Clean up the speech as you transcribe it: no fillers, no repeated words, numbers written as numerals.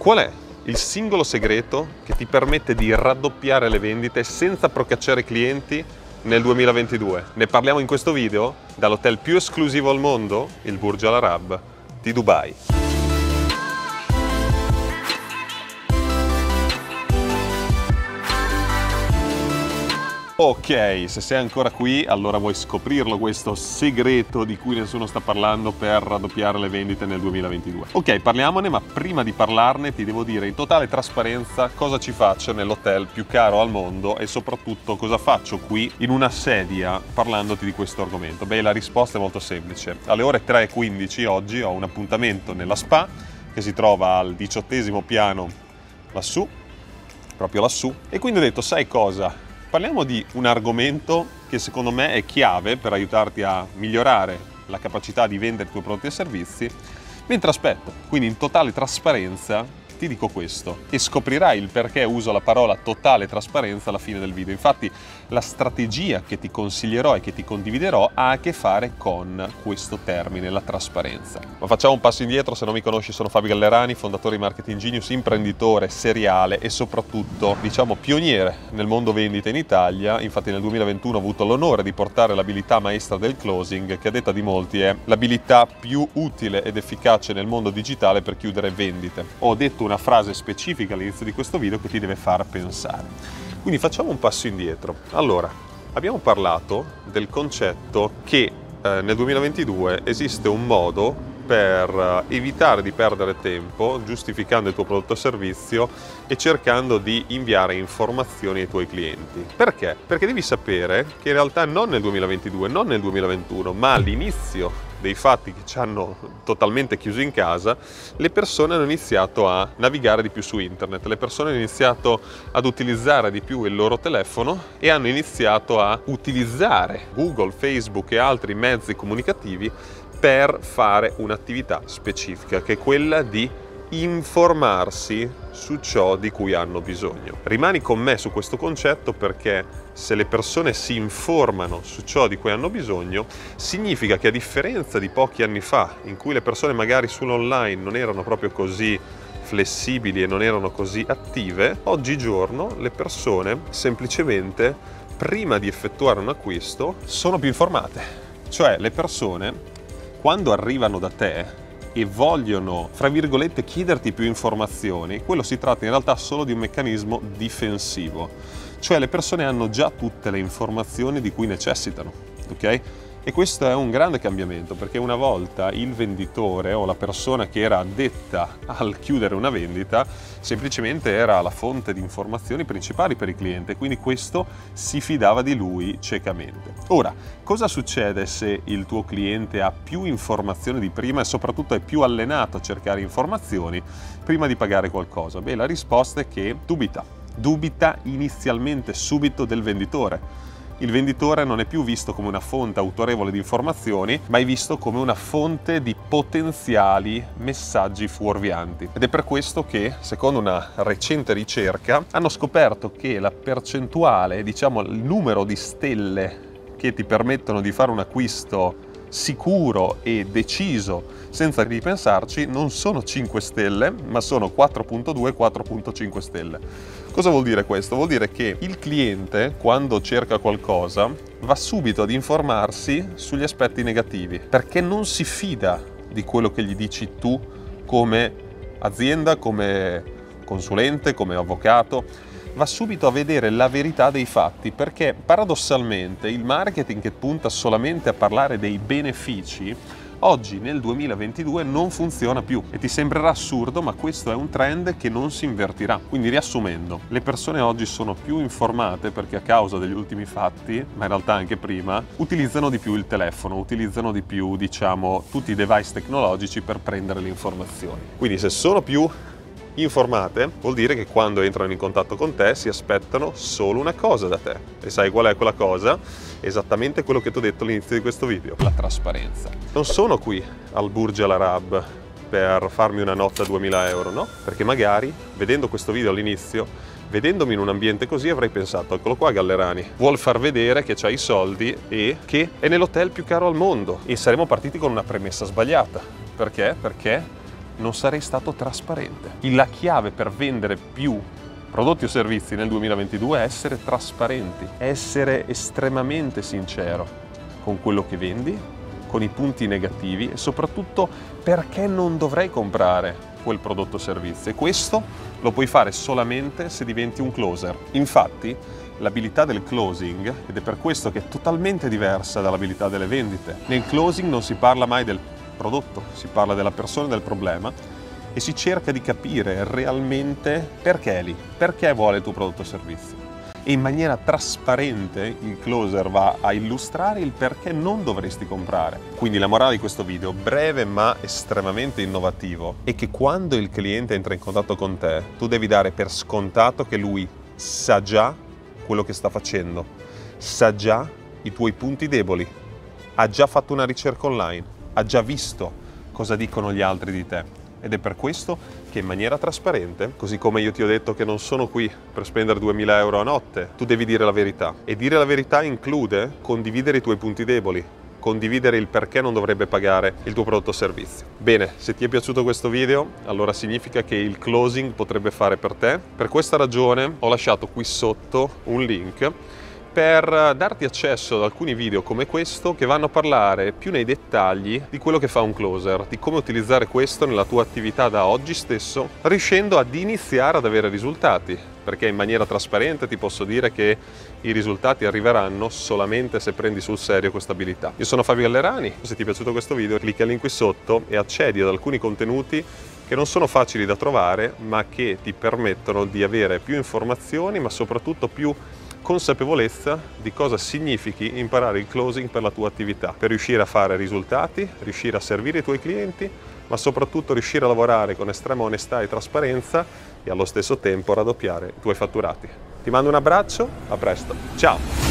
Qual è il singolo segreto che ti permette di raddoppiare le vendite senza procacciare clienti nel 2022? Ne parliamo in questo video dall'hotel più esclusivo al mondo, il Burj Al Arab di Dubai. Ok, se sei ancora qui, allora vuoi scoprirlo questo segreto di cui nessuno sta parlando per raddoppiare le vendite nel 2022. Ok, parliamone, ma prima di parlarne ti devo dire in totale trasparenza cosa ci faccio nell'hotel più caro al mondo e soprattutto cosa faccio qui in una sedia parlandoti di questo argomento. Beh, la risposta è molto semplice. Alle ore 3:15 oggi ho un appuntamento nella spa che si trova al 18° piano lassù, proprio lassù, e quindi ho detto, sai cosa? Parliamo di un argomento che secondo me è chiave per aiutarti a migliorare la capacità di vendere i tuoi prodotti e servizi mentre aspetto. Quindi in totale trasparenza ti dico questo e scoprirai il perché uso la parola totale trasparenza alla fine del video. Infatti la strategia che ti consiglierò e che ti condividerò ha a che fare con questo termine, la trasparenza. Ma facciamo un passo indietro, se non mi conosci sono Fabio Gallerani, fondatore di Marketing Genius, imprenditore seriale e soprattutto diciamo pioniere nel mondo vendita in Italia. Infatti nel 2021 ho avuto l'onore di portare l'abilità maestra del closing, che a detta di molti è l'abilità più utile ed efficace nel mondo digitale per chiudere vendite. Ho detto una frase specifica all'inizio di questo video che ti deve far pensare. Quindi facciamo un passo indietro. Allora, abbiamo parlato del concetto che nel 2022 esiste un modo per evitare di perdere tempo giustificando il tuo prodotto o servizio e cercando di inviare informazioni ai tuoi clienti. Perché? Perché devi sapere che in realtà non nel 2022, non nel 2021, ma all'inizio dei fatti che ci hanno totalmente chiuso in casa, le persone hanno iniziato a navigare di più su internet, le persone hanno iniziato ad utilizzare di più il loro telefono e hanno iniziato a utilizzare Google, Facebook e altri mezzi comunicativi per fare un'attività specifica, che è quella di informarsi su ciò di cui hanno bisogno. Rimani con me su questo concetto, perché se le persone si informano su ciò di cui hanno bisogno, significa che a differenza di pochi anni fa, in cui le persone magari sull'online non erano proprio così flessibili e non erano così attive, oggigiorno le persone semplicemente prima di effettuare un acquisto sono più informate. Cioè le persone quando arrivano da te e vogliono, fra virgolette, chiederti più informazioni, quello si tratta in realtà solo di un meccanismo difensivo. Cioè le persone hanno già tutte le informazioni di cui necessitano, ok? E questo è un grande cambiamento, perché una volta il venditore o la persona che era addetta al chiudere una vendita semplicemente era la fonte di informazioni principali per il cliente, quindi questo si fidava di lui ciecamente. Ora, cosa succede se il tuo cliente ha più informazioni di prima e soprattutto è più allenato a cercare informazioni prima di pagare qualcosa? Beh, la risposta è che dubita inizialmente subito del venditore. Il venditore non è più visto come una fonte autorevole di informazioni, ma è visto come una fonte di potenziali messaggi fuorvianti. Ed è per questo che, secondo una recente ricerca, hanno scoperto che la percentuale, diciamo il numero di stelle che ti permettono di fare un acquisto sicuro e deciso senza ripensarci non sono 5 stelle, ma sono 4.2, 4.5 stelle. Cosa vuol dire questo? Vuol dire che il cliente, quando cerca qualcosa, va subito ad informarsi sugli aspetti negativi, perché non si fida di quello che gli dici tu come azienda, come consulente, come avvocato. Va subito a vedere la verità dei fatti, perché paradossalmente il marketing che punta solamente a parlare dei benefici oggi nel 2022 non funziona più, e ti sembrerà assurdo, ma questo è un trend che non si invertirà. Quindi, riassumendo, le persone oggi sono più informate perché a causa degli ultimi fatti, ma in realtà anche prima, utilizzano di più il telefono, utilizzano di più, diciamo, tutti i device tecnologici per prendere le informazioni. Quindi se sono più informate, vuol dire che quando entrano in contatto con te si aspettano solo una cosa da te. E sai qual è quella cosa? Esattamente quello che ti ho detto all'inizio di questo video, la trasparenza. Non sono qui al Burj Al Arab per farmi una notte a 2000 euro, no? Perché magari, vedendo questo video all'inizio, vedendomi in un ambiente così, avrei pensato, eccolo qua Gallerani, vuol far vedere che c'ha i soldi e che è nell'hotel più caro al mondo. E saremmo partiti con una premessa sbagliata. Perché? Perché non sarei stato trasparente. La chiave per vendere più prodotti o servizi nel 2022 è essere trasparenti, essere estremamente sincero con quello che vendi, con i punti negativi e soprattutto perché non dovrei comprare quel prodotto o servizio, e questo lo puoi fare solamente se diventi un closer. Infatti l'abilità del closing, ed è per questo che è totalmente diversa dall'abilità delle vendite, nel closing non si parla mai del prodotto, si parla della persona e del problema e si cerca di capire realmente perché è lì, perché vuole il tuo prodotto o servizio, e in maniera trasparente il closer va a illustrare il perché non dovresti comprare. Quindi la morale di questo video, breve ma estremamente innovativo, è che quando il cliente entra in contatto con te, tu devi dare per scontato che lui sa già quello che sta facendo, sa già i tuoi punti deboli, ha già fatto una ricerca online, ha già visto cosa dicono gli altri di te. Ed è per questo che in maniera trasparente, così come io ti ho detto che non sono qui per spendere 2000 euro a notte, tu devi dire la verità. E dire la verità include condividere i tuoi punti deboli, condividere il perché non dovrebbe pagare il tuo prodotto o servizio. Bene, se ti è piaciuto questo video, allora significa che il closing potrebbe fare per te. Per questa ragione ho lasciato qui sotto un link per darti accesso ad alcuni video come questo che vanno a parlare più nei dettagli di quello che fa un closer, di come utilizzare questo nella tua attività da oggi stesso, riuscendo ad iniziare ad avere risultati, perché in maniera trasparente ti posso dire che i risultati arriveranno solamente se prendi sul serio questa abilità. Io sono Fabio Gallerani, se ti è piaciuto questo video clicca il link qui sotto e accedi ad alcuni contenuti che non sono facili da trovare, ma che ti permettono di avere più informazioni, ma soprattutto più consapevolezza di cosa significhi imparare il closing per la tua attività, per riuscire a fare risultati, riuscire a servire i tuoi clienti, ma soprattutto riuscire a lavorare con estrema onestà e trasparenza e allo stesso tempo raddoppiare i tuoi fatturati. Ti mando un abbraccio, a presto, ciao!